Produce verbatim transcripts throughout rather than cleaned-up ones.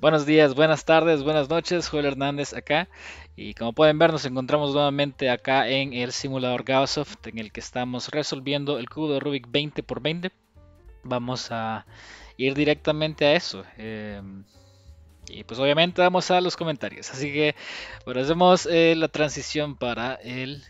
Buenos días, buenas tardes, buenas noches, Joel Hernández acá, y como pueden ver nos encontramos nuevamente acá en el simulador Gavasoft, en el que estamos resolviendo el cubo de Rubik veinte por veinte. Vamos a ir directamente a eso, eh, y pues obviamente vamos a los comentarios, así que bueno, hacemos eh, la transición para el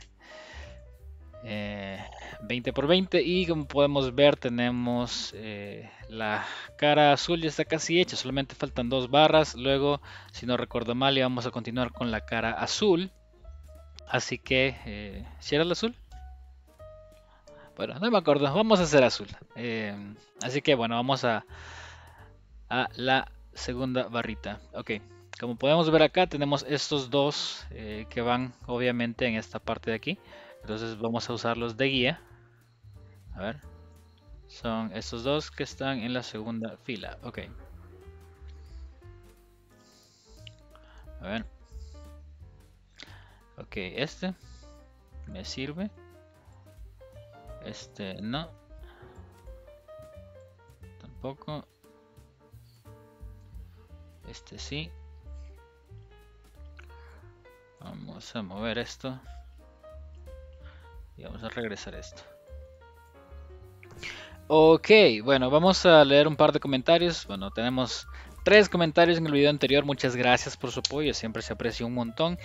eh, veinte por veinte, y como podemos ver tenemos eh, la cara azul ya está casi hecha, solamente faltan dos barras. Luego, si no recuerdo mal, y vamos a continuar con la cara azul, así que eh, ¿si era el azul? Bueno, no me acuerdo, vamos a hacer azul, eh, así que bueno, vamos a, a la segunda barrita. Ok, como podemos ver acá tenemos estos dos eh, que van obviamente en esta parte de aquí, entonces vamos a usarlos de guía. A ver, son estos dos que están en la segunda fila. Ok, a ver, ok, este me sirve, este no, tampoco, este sí. Vamos a mover esto y vamos a regresar esto. Ok, bueno, vamos a leer un par de comentarios. Bueno, tenemos tres comentarios en el video anterior. Muchas gracias por su apoyo, siempre se aprecia un montón.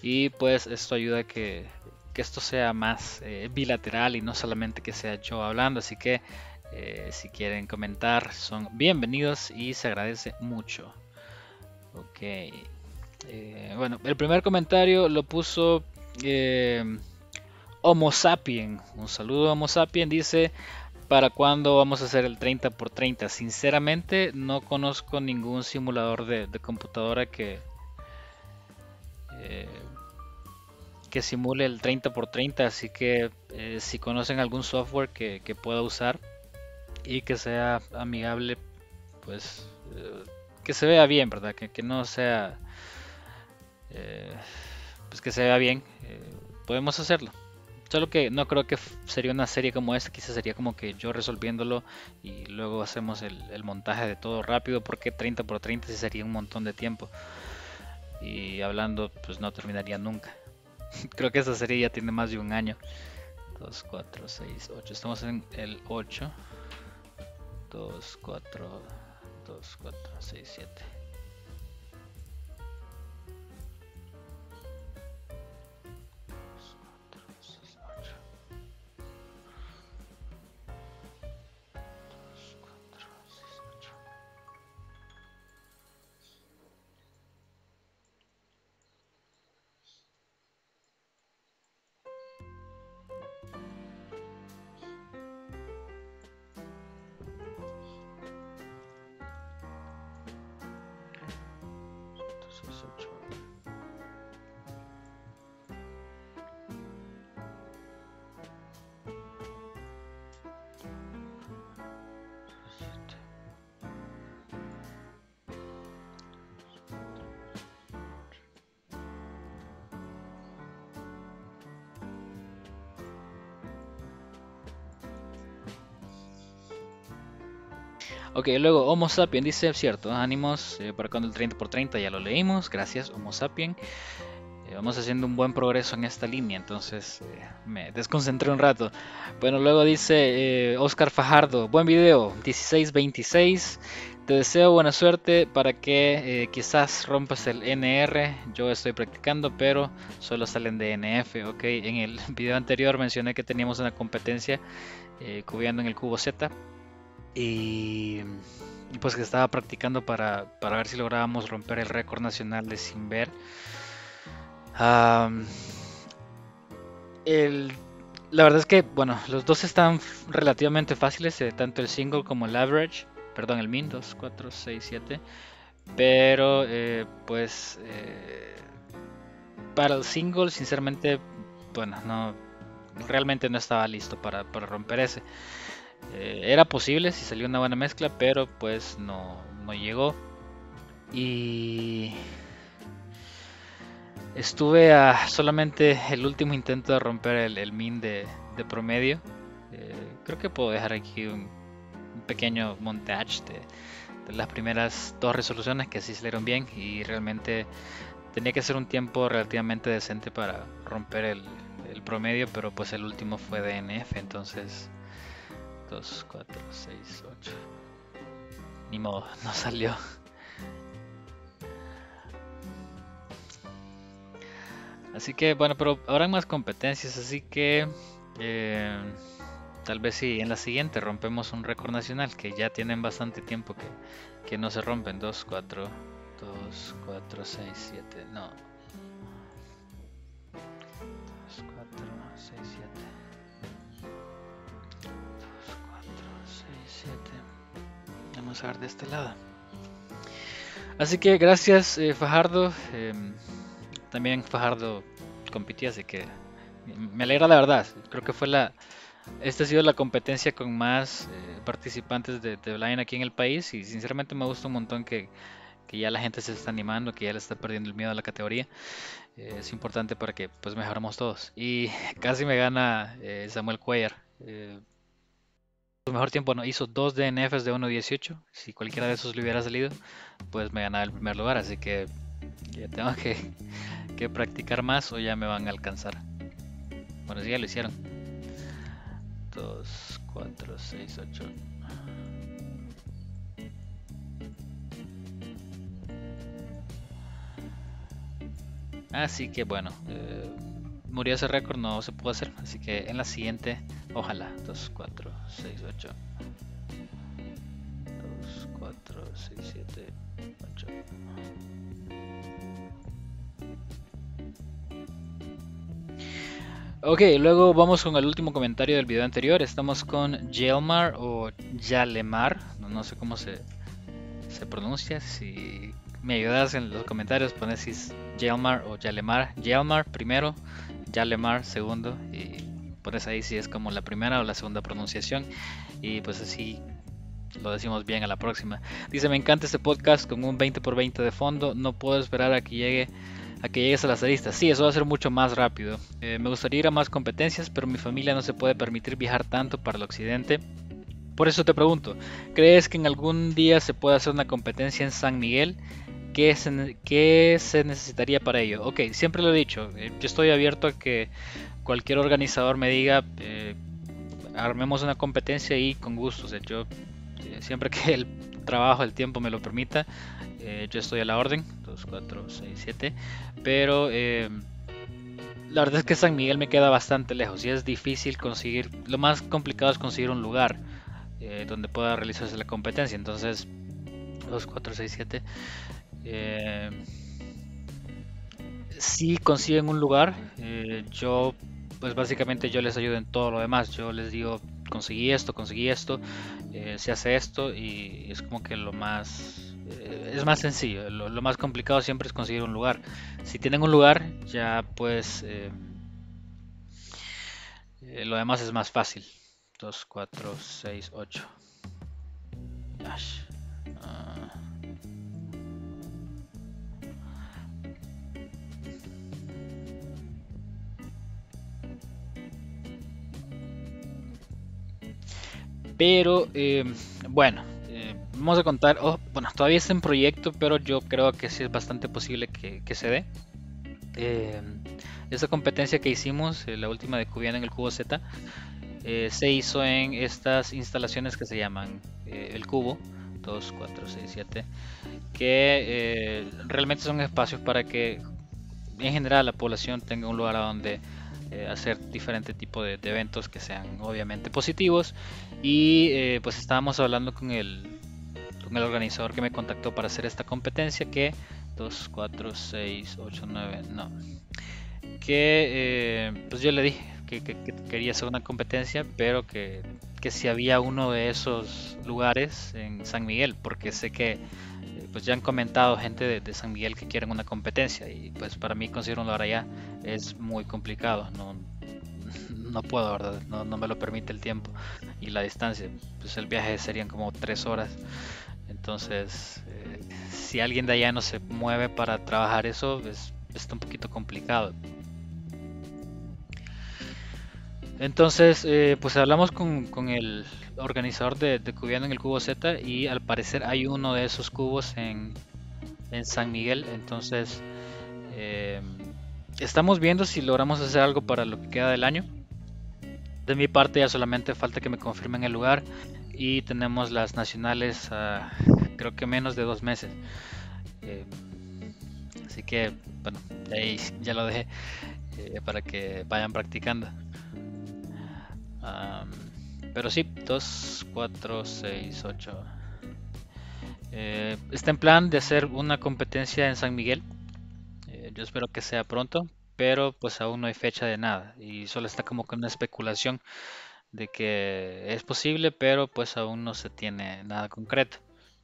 Y pues esto ayuda a que, que esto sea más eh, bilateral y no solamente que sea yo hablando. Así que eh, si quieren comentar, son bienvenidos y se agradece mucho. Ok, eh, bueno, el primer comentario lo puso eh, Homo Sapien. Un saludo a Homo Sapien, dice: ¿para cuándo vamos a hacer el treinta por treinta? Sinceramente no conozco ningún simulador de, de computadora que eh, que simule el treinta por treinta, así que eh, si conocen algún software que, que pueda usar y que sea amigable, pues eh, que se vea bien, ¿verdad? Que, que no sea eh, pues que se vea bien, eh, podemos hacerlo. Solo que no creo que sería una serie como esta, quizás sería como que yo resolviéndolo y luego hacemos el, el montaje de todo rápido, porque treinta por treinta sí sería un montón de tiempo. Y hablando, pues no terminaría nunca. Creo que esta serie ya tiene más de un año. dos, cuatro, seis, ocho. Estamos en el ocho. dos, cuatro, dos, cuatro, seis, siete. Ok, luego Homo Sapien dice, cierto, ánimos, eh, para cuando el treinta por treinta, ya lo leímos, gracias Homo Sapien. Eh, vamos haciendo un buen progreso en esta línea, entonces eh, me desconcentré un rato. Bueno, luego dice eh, Oscar Fajardo, buen video, dieciséis veintiséis, te deseo buena suerte para que eh, quizás rompas el N R, yo estoy practicando, pero solo salen de N F. Ok, en el video anterior mencioné que teníamos una competencia, eh, Cubiana en el Cubo Z. Y pues que estaba practicando para, para ver si lográbamos romper el récord nacional de sin ver. Um, el, la verdad es que, bueno, los dos están relativamente fáciles, eh, tanto el single como el average, perdón, el min, dos, cuatro, seis, siete. Pero eh, pues eh, para el single, sinceramente, bueno, no, realmente no estaba listo para, para romper ese. Eh, era posible si salió una buena mezcla, pero pues no, no llegó. Y estuve a solamente el último intento de romper el, el min de, de promedio. Eh, creo que puedo dejar aquí un, un pequeño montage de, las primeras dos resoluciones que sí salieron bien y realmente tenía que ser un tiempo relativamente decente para romper el, el promedio, pero pues el último fue de N F, entonces dos, cuatro, seis, ocho, ni modo, no salió. Así que bueno, pero habrán más competencias, así que eh, tal vez si sí, en la siguiente rompemos un récord nacional, que ya tienen bastante tiempo que, que no se rompen. Dos, cuatro, dos, cuatro, seis, siete, no, dos, cuatro, seis, siete, dos, cuatro, seis, siete, vamos a ver de este lado. Así que gracias eh, Fajardo. eh, También Fajardo compitió, así que me alegra, la verdad. Creo que fue la... Esta ha sido la competencia con más eh, participantes de, de Blind aquí en el país. Y sinceramente me gusta un montón que, que ya la gente se está animando, que ya le está perdiendo el miedo a la categoría. Eh, es importante para que pues mejoremos todos. Y casi me gana eh, Samuel Cuellar. Eh, su mejor tiempo, no, hizo dos D N Fs de uno dieciocho. Si cualquiera de esos le hubiera salido, pues me ganaba el primer lugar. Así que ya tengo que... que practicar más o ya me van a alcanzar. Bueno, si ya lo hicieron. dos, cuatro, seis, ocho. Así que bueno, eh, murió ese récord, no se pudo hacer. Así que en la siguiente, ojalá. dos, cuatro, seis, ocho. dos, cuatro, seis, siete, ocho. Ok, luego vamos con el último comentario del video anterior. Estamos con Yalemar o Yalemar, no, no sé cómo se, se pronuncia. Si me ayudas en los comentarios, pones si es Yalemar o Yalemar. Yalemar primero, Yalemar segundo, y pones ahí si es como la primera o la segunda pronunciación, y pues así lo decimos bien a la próxima. Dice: me encanta este podcast con un veinte por veinte de fondo, no puedo esperar a que llegue a que llegues a las aristas. Sí, eso va a ser mucho más rápido. Eh, me gustaría ir a más competencias, pero mi familia no se puede permitir viajar tanto para el occidente. Por eso te pregunto, ¿crees que en algún día se puede hacer una competencia en San Miguel? ¿Qué se, qué se necesitaría para ello? Ok, siempre lo he dicho, eh, yo estoy abierto a que cualquier organizador me diga, eh, armemos una competencia, y con gusto. O sea, yo, eh, siempre que el trabajo, el tiempo me lo permita, eh, yo estoy a la orden. Dos, cuatro, seis, siete. Pero eh, la verdad es que San Miguel me queda bastante lejos y es difícil conseguir. Lo más complicado es conseguir un lugar eh, donde pueda realizarse la competencia. Entonces dos, cuatro, seis, siete, eh, si consiguen un lugar, eh, yo pues básicamente yo les ayudo en todo lo demás. Yo les digo: conseguí esto, conseguí esto, eh, se hace esto, y es como que lo más, eh, es más sencillo. Lo, lo más complicado siempre es conseguir un lugar. Si tienen un lugar, ya pues eh, eh, lo demás es más fácil. Dos, cuatro, seis, ocho. Ash. Ah. Pero eh, bueno, eh, vamos a contar, oh, bueno, todavía está en proyecto, pero yo creo que sí es bastante posible que, que se dé. Eh, esta competencia que hicimos, eh, la última de Cubiana en el Cubo Z, eh, se hizo en estas instalaciones que se llaman eh, el Cubo dos, cuatro, seis, siete, que eh, realmente son espacios para que en general la población tenga un lugar a donde hacer diferente tipo de, de eventos que sean obviamente positivos. Y eh, pues estábamos hablando con el, con el organizador que me contactó para hacer esta competencia, que dos, cuatro, seis, ocho, nueve, no, que eh, pues yo le dije que, que, que quería hacer una competencia, pero que, que si había uno de esos lugares en San Miguel, porque sé que eh, pues ya han comentado gente de, de San Miguel que quieren una competencia, y pues para mí conseguir un lugar allá es muy complicado. No, no puedo, ¿verdad? No, no me lo permite el tiempo y la distancia. Pues el viaje serían como tres horas. Entonces eh, si alguien de allá no se mueve para trabajar eso, es, está un poquito complicado. Entonces, eh, pues hablamos con, con el organizador de, de Cubiana en el Cubo Z, y al parecer hay uno de esos cubos en, en San Miguel. Entonces, eh, estamos viendo si logramos hacer algo para lo que queda del año. De mi parte ya solamente falta que me confirmen el lugar, y tenemos las nacionales a, creo que menos de dos meses. Eh, así que, bueno, ahí ya lo dejé eh, para que vayan practicando. Um, pero sí, dos, cuatro, seis, ocho. Eh, está en plan de hacer una competencia en San Miguel. Eh, yo espero que sea pronto, pero pues aún no hay fecha de nada, y solo está como con una especulación de que es posible, pero pues aún no se tiene nada concreto.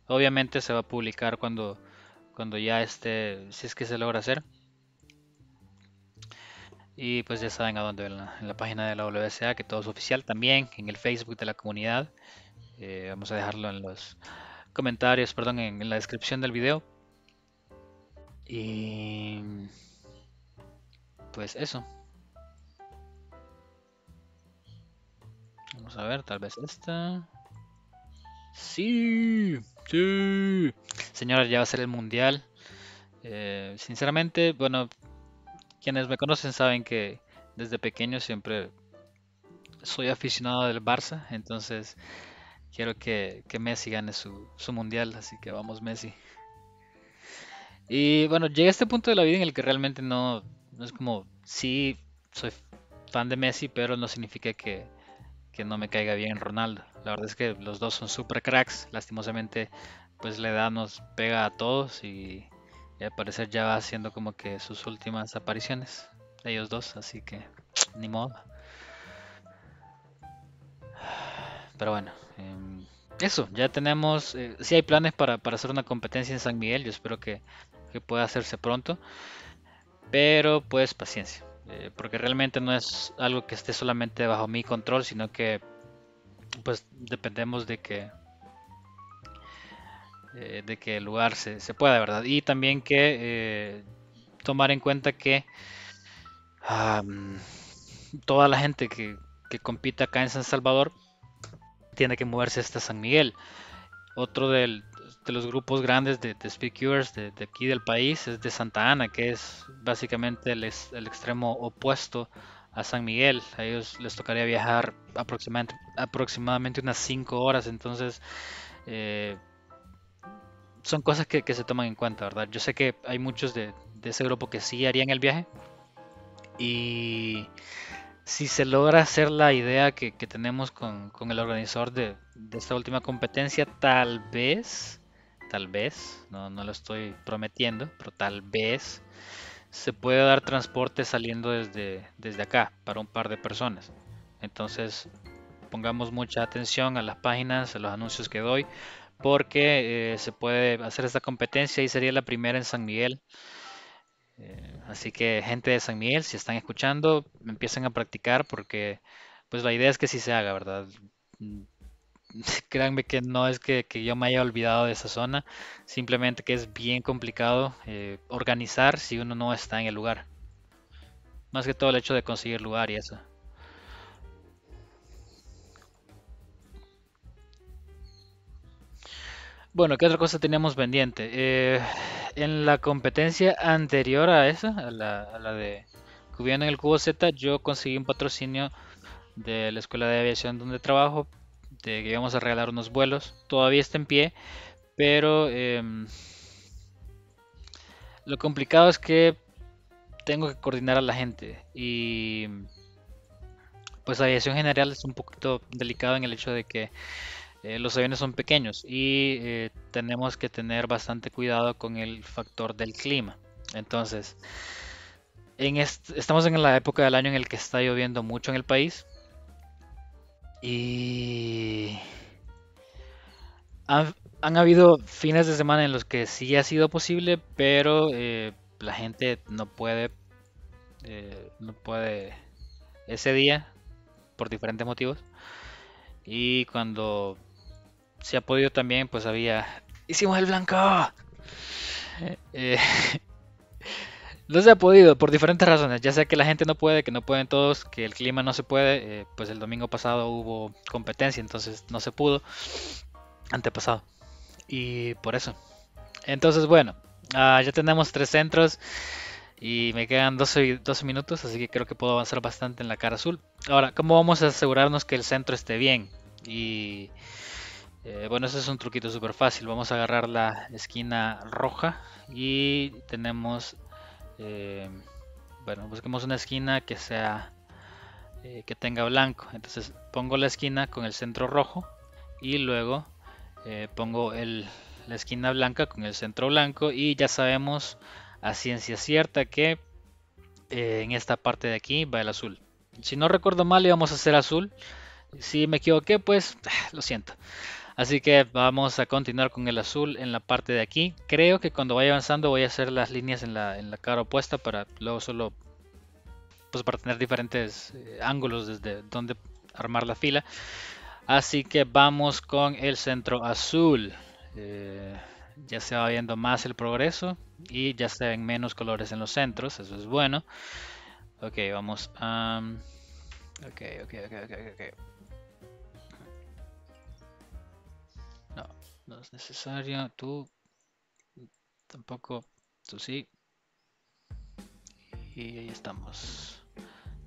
Obviamente se va a publicar cuando, cuando ya esté, si es que se logra hacer. Y pues ya saben a dónde, en la, en la página de la W S A, que todo es oficial. También en el Facebook de la comunidad. Eh, vamos a dejarlo en los comentarios, perdón, en, en la descripción del video. Y pues eso. Vamos a ver, tal vez esta. Sí, sí. Señora, ya va a ser el mundial. Eh, sinceramente, bueno, quienes me conocen saben que desde pequeño siempre soy aficionado del Barça. Entonces quiero que, que Messi gane su, su mundial. Así que vamos, Messi. Y bueno, llegué a este punto de la vida en el que realmente no, no es como... Sí, soy fan de Messi, pero no significa que, que no me caiga bien Ronaldo. La verdad es que los dos son super cracks. Lastimosamente, pues la edad nos pega a todos, y... y al parecer ya va haciendo como que sus últimas apariciones de ellos dos, así que ni modo. Pero bueno, eh, eso, ya tenemos, eh, si sí hay planes para, para hacer una competencia en San Miguel. Yo espero que, que pueda hacerse pronto, pero pues paciencia, eh, porque realmente no es algo que esté solamente bajo mi control, sino que pues dependemos de que de que el lugar se, se pueda, ¿verdad? Y también que eh, tomar en cuenta que um, toda la gente que, que compita acá en San Salvador tiene que moverse hasta San Miguel. Otro del, de los grupos grandes de, de speakers de, de aquí del país es de Santa Ana, que es básicamente el, el extremo opuesto a San Miguel. A ellos les tocaría viajar aproximadamente, aproximadamente unas cinco horas, entonces... Eh, son cosas que, que se toman en cuenta, ¿verdad? Yo sé que hay muchos de, de ese grupo que sí harían el viaje. Y si se logra hacer la idea que, que tenemos con, con el organizador de, de esta última competencia, tal vez, tal vez, no, no lo estoy prometiendo, pero tal vez se puede dar transporte saliendo desde, desde acá para un par de personas. Entonces pongamos mucha atención a las páginas, a los anuncios que doy, porque eh, se puede hacer esta competencia y sería la primera en San Miguel. Eh, así que gente de San Miguel, si están escuchando, empiecen a practicar, porque pues la idea es que sí se haga, ¿verdad? Créanme que no es que, que yo me haya olvidado de esa zona, simplemente que es bien complicado eh, organizar si uno no está en el lugar. Más que todo el hecho de conseguir lugar y eso. Bueno, ¿qué otra cosa teníamos pendiente? Eh, en la competencia anterior a esa, a la, a la de Cubiana en el Cubo Z, yo conseguí un patrocinio de la escuela de aviación donde trabajo, de que íbamos a regalar unos vuelos. Todavía está en pie, pero eh, lo complicado es que tengo que coordinar a la gente, y pues aviación general es un poquito delicado en el hecho de que Eh, los aviones son pequeños y eh, tenemos que tener bastante cuidado con el factor del clima. Entonces, en est estamos en la época del año en el que está lloviendo mucho en el país, y han, han habido fines de semana en los que sí ha sido posible, pero eh, la gente no puede, eh, no puede ese día por diferentes motivos, y cuando se ha podido también, pues había... ¡Hicimos el blanco! Eh, No se ha podido por diferentes razones, ya sea que la gente no puede, que no pueden todos, que el clima no se puede, eh, pues el domingo pasado hubo competencia, entonces no se pudo, antepasado, y por eso. Entonces bueno, uh, ya tenemos tres centros y me quedan doce, doce minutos, así que creo que puedo avanzar bastante en la cara azul. Ahora, ¿cómo vamos a asegurarnos que el centro esté bien? Y eh, bueno, ese es un truquito súper fácil. Vamos a agarrar la esquina roja y tenemos... Eh, bueno, busquemos una esquina que sea eh, que tenga blanco. Entonces pongo la esquina con el centro rojo y luego eh, pongo el, la esquina blanca con el centro blanco, y ya sabemos a ciencia cierta que eh, en esta parte de aquí va el azul. Si no recuerdo mal, íbamos a hacer azul. Si me equivoqué, pues lo siento. Así que vamos a continuar con el azul en la parte de aquí. Creo que cuando vaya avanzando voy a hacer las líneas en la, en la cara opuesta, para luego solo, pues para tener diferentes eh, ángulos desde donde armar la fila. Así que vamos con el centro azul. Eh, ya se va viendo más el progreso y ya se ven menos colores en los centros, eso es bueno. Ok, vamos a... Um, ok, ok, ok, ok, ok. No es necesario, tú tampoco, tú sí. Y ahí estamos.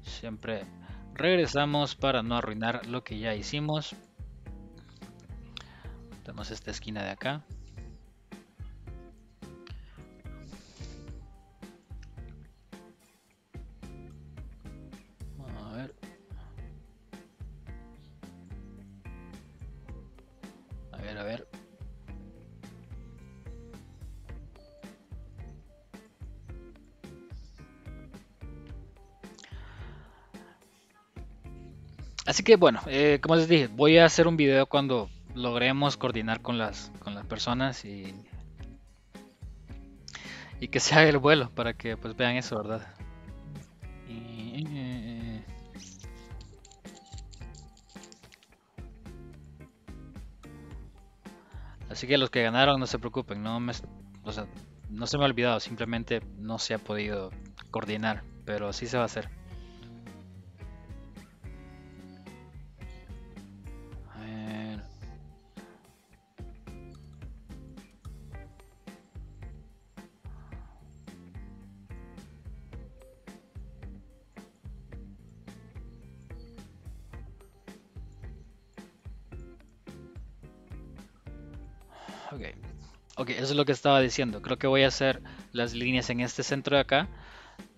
Siempre regresamos para no arruinar lo que ya hicimos. Damos esta esquina de acá. Así que bueno, eh, como les dije, voy a hacer un video cuando logremos coordinar con las, con las personas y, y que se haga el vuelo para que pues vean eso, ¿verdad? Y, eh, así que los que ganaron no se preocupen, no, me, o sea, no se me ha olvidado, simplemente no se ha podido coordinar, pero sí se va a hacer. Ok, eso es lo que estaba diciendo. Creo que voy a hacer las líneas en este centro de acá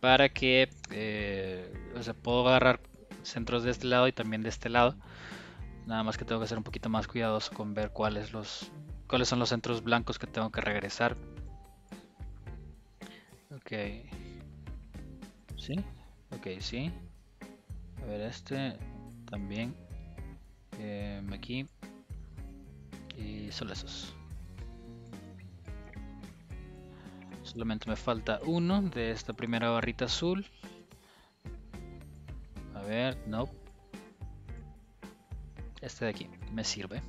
para que eh, o sea, puedo agarrar centros de este lado y también de este lado. Nada más que tengo que ser un poquito más cuidadoso con ver cuáles los cuáles son los centros blancos que tengo que regresar. Ok. ¿Sí? Ok, sí. A ver, este también. Eh, aquí. Y solo esos. Solamente me falta uno de esta primera barrita azul. A ver, no. Este de aquí, me sirve.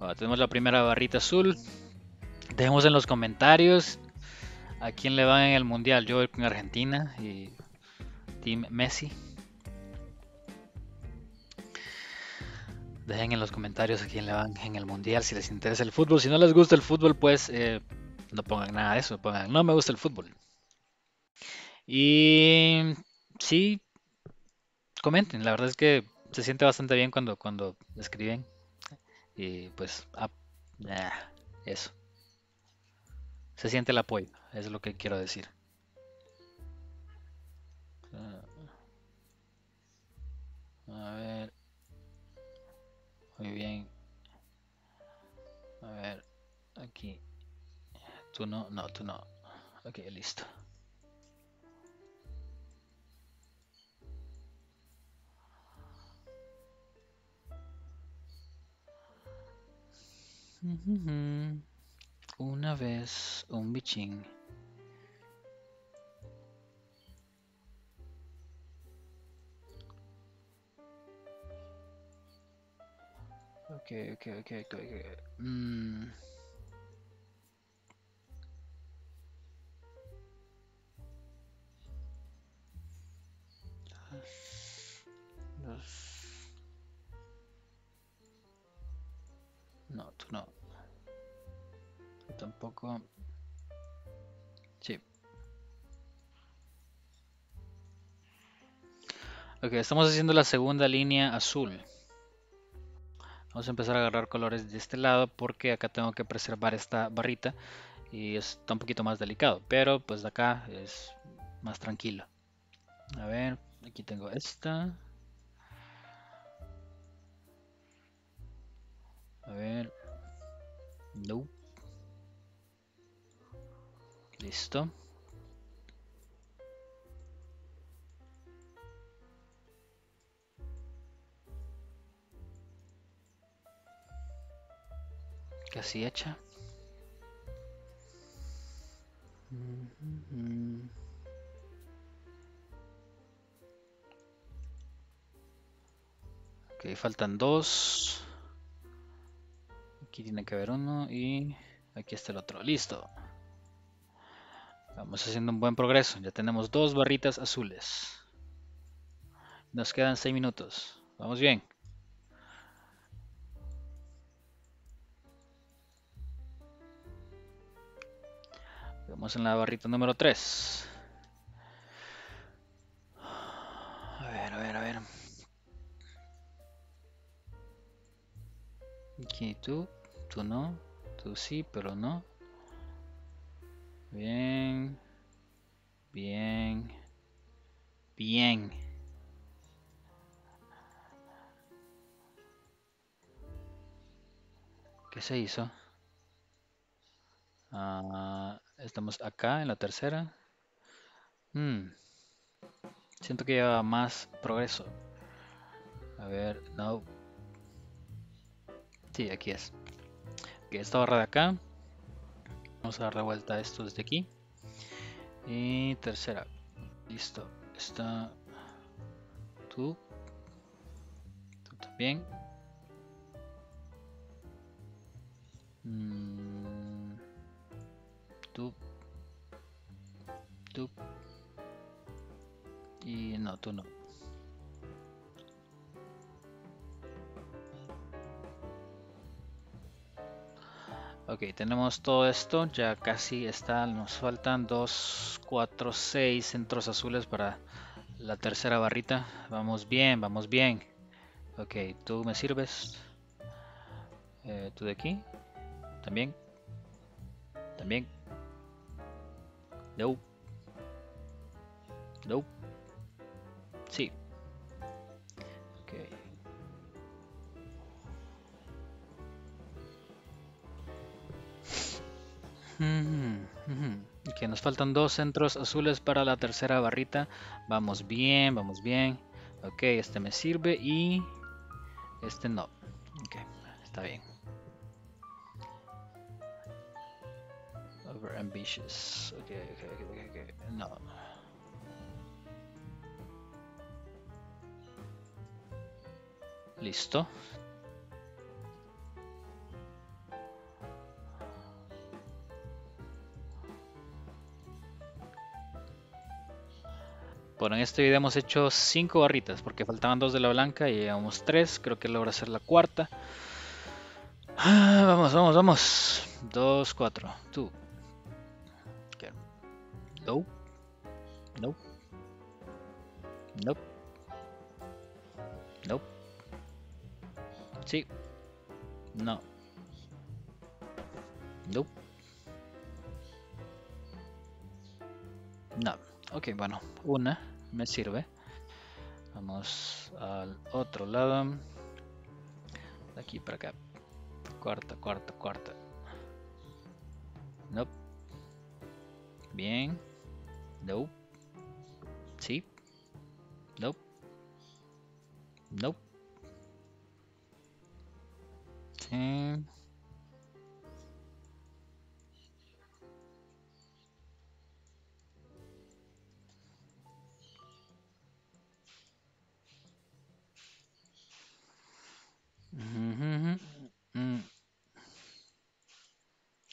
Ahora tenemos la primera barrita azul. Dejemos en los comentarios a quién le van en el mundial. Yo voy con Argentina y Team Messi. Dejen en los comentarios a quién le van en el mundial, si les interesa el fútbol. Si no les gusta el fútbol, pues eh, no pongan nada de eso, pongan no me gusta el fútbol. Y sí, comenten, la verdad es que se siente bastante bien cuando, cuando escriben. Y pues, ah, eso. Se siente el apoyo, es lo que quiero decir. A ver... Muy bien. A ver, aquí. Tú no, no, tú no. Ok, listo. Una vez, un bichín. Ok, ok, ok, ok, ok. Mm. no, tú no. Tú tampoco. Sí. Ok, estamos haciendo la segunda línea azul. Vamos a empezar a agarrar colores de este lado porque acá tengo que preservar esta barrita y está un poquito más delicado, pero pues de acá es más tranquilo. A ver, aquí tengo esta. A ver. No. Listo. Casi hecha. Mm-hmm. Ok, faltan dos. Aquí tiene que haber uno y aquí está el otro. Listo. Vamos haciendo un buen progreso. Ya tenemos dos barritas azules. Nos quedan seis minutos. Vamos bien. Vamos en la barrita número tres. A ver, a ver, a ver. Aquí tú, tú no, tú sí, pero no. Bien, bien, bien. ¿Qué se hizo? Ah... Uh... Estamos acá en la tercera. Hmm. Siento que lleva más progreso. A ver, no. Sí, aquí es. Okay, esta barra de acá. Vamos a dar la vuelta a esto desde aquí. Y tercera. Listo. Está. Tú. Tú también. Hmm. Tú, tú y no, tú no. Ok, tenemos todo esto, ya casi está, nos faltan dos, cuatro, seis centros azules para la tercera barrita. Vamos bien, vamos bien. Ok, tú me sirves. Eh, tú de aquí, también, también. No. No. Sí. Ok. Ok, nos faltan dos centros azules para la tercera barrita. Vamos bien, vamos bien. Ok, este me sirve y este no. Ok, está bien. Ambitious. Okay, okay, okay, okay, okay. No. Listo. Bueno, en este video hemos hecho cinco barritas porque faltaban dos de la blanca y llevamos tres. Creo que logra hacer la cuarta. Ah, vamos, vamos, vamos. Dos, cuatro. Tú. No, no, no, no, sí, no, no, no. Ok, bueno, una me sirve. Vamos al otro lado, de aquí para acá, cuarta, cuarta, cuarta, no, bien. No. Sí. No. No. Sí.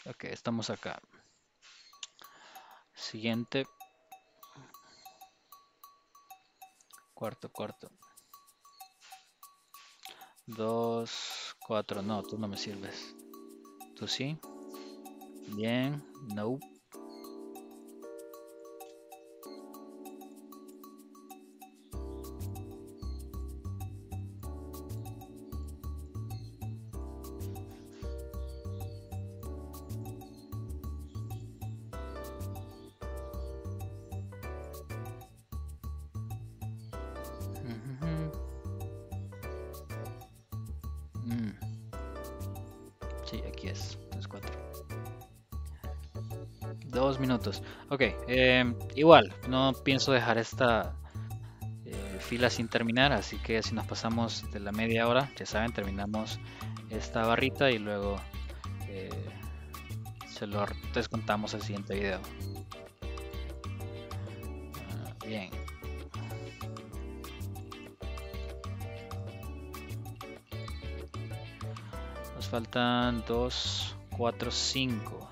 Ok, estamos acá. Siguiente. Cuarto, cuarto. Dos, cuatro. No, tú no me sirves. Tú sí. Bien. No. Ok, eh, igual, no pienso dejar esta eh, fila sin terminar, así que si nos pasamos de la media hora, ya saben, terminamos esta barrita y luego eh, se lo descontamos al siguiente video. Ah, bien. Nos faltan dos, cuatro, cinco.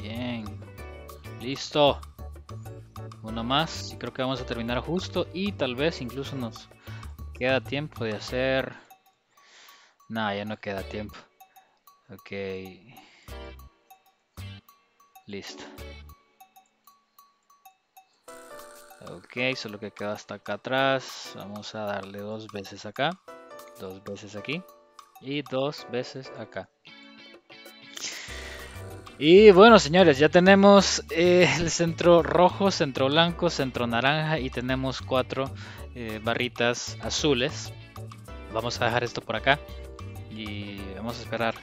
Bien, listo, uno más y creo que vamos a terminar justo y tal vez incluso nos queda tiempo de hacer, no, ya no queda tiempo. Ok, listo. Ok, solo que queda hasta acá atrás, vamos a darle dos veces acá, dos veces aquí y dos veces acá. Y bueno, señores, ya tenemos eh, el centro rojo, centro blanco, centro naranja y tenemos cuatro eh, barritas azules. Vamos a dejar esto por acá y vamos a esperar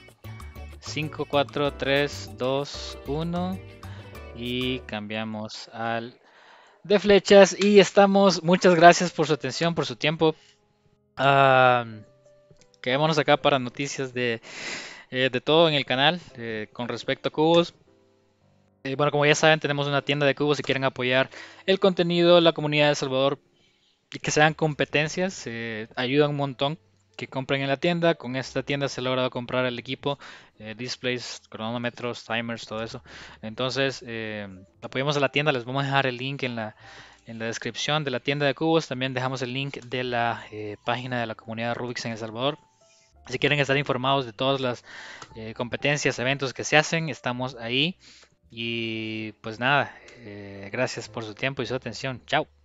cinco, cuatro, tres, dos, uno y cambiamos al de flechas y estamos. Muchas gracias por su atención, por su tiempo. Ah... Uh, Quedémonos acá para noticias de, eh, de todo en el canal eh, con respecto a cubos. Eh, bueno, como ya saben, tenemos una tienda de cubos si quieren apoyar el contenido, la comunidad de El Salvador y que sean competencias. Eh, ayuda un montón que compren en la tienda. Con esta tienda se ha logrado comprar el equipo, eh, displays, cronómetros, timers, todo eso. Entonces, eh, apoyemos a la tienda. Les vamos a dejar el link en la... en la descripción de la tienda de cubos. También dejamos el link de la eh, página de la comunidad Rubik's en El Salvador. Si quieren estar informados de todas las eh, competencias, eventos que se hacen, estamos ahí. Y pues nada, eh, gracias por su tiempo y su atención. Chao.